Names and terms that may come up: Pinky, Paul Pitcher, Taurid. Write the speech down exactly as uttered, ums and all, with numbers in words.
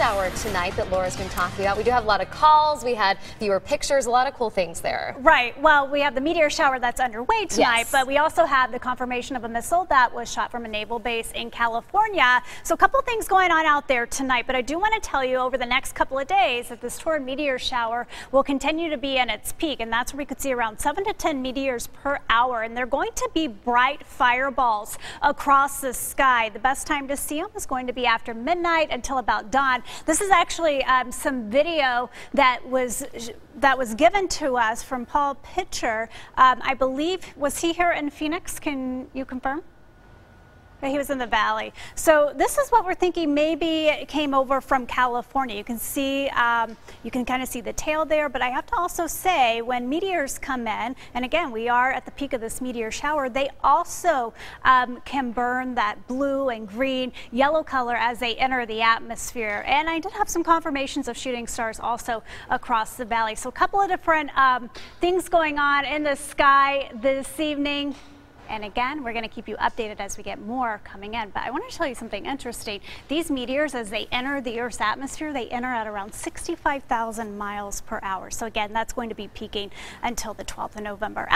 rush hour tonight that Laura's been talking about. We do have a lot of calls. We had viewer pictures, a lot of cool things there. Right. Well, we have the meteor shower that's underway tonight, yes. but we also have the confirmation of a missile that was shot from a naval base in California. So a couple things going on out there tonight, but I do want to tell you over the next couple of days that this Taurid meteor shower will continue to be at its peak, and that's where we could see around seven to ten meteors per hour, and they're going to be bright fireballs across the sky. The best time to see them is going to be after midnight until about dawn. This is actually um, some video that was that was given to us from Paul Pitcher. Um, I believe, was he here in Phoenix? Can you confirm? He was in the valley. So this is what we're thinking maybe it came over from California. You can see, um, you can kind of see the tail there, but I have to also say when meteors come in, and again, we are at the peak of this meteor shower, they also um, can burn that blue and green, yellow color as they enter the atmosphere. And I did have some confirmations of shooting stars also across the valley. So a couple of different um, things going on in the sky this evening. And again, we're going to keep you updated as we get more coming in. But I want to tell you something interesting. These meteors, as they enter the Earth's atmosphere, they enter at around sixty-five thousand miles per hour. So again, that's going to be peaking until the twelfth of November.